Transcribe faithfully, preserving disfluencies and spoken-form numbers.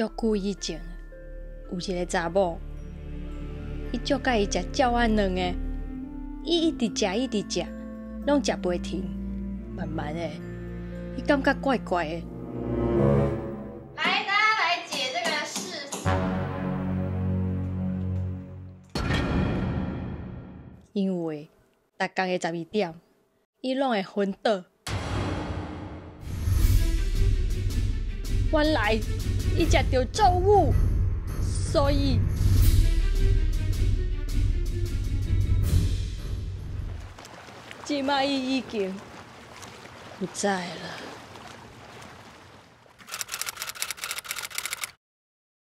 足久以前，有一个查某，伊足佮伊食鸟仔卵个，伊一直食一直食，拢食袂停。慢慢个，伊感觉怪怪个。来，大家来解这个事。因为逐天个十二点，伊拢会昏倒。原来伊食着重物，所以即摆伊已经不在了。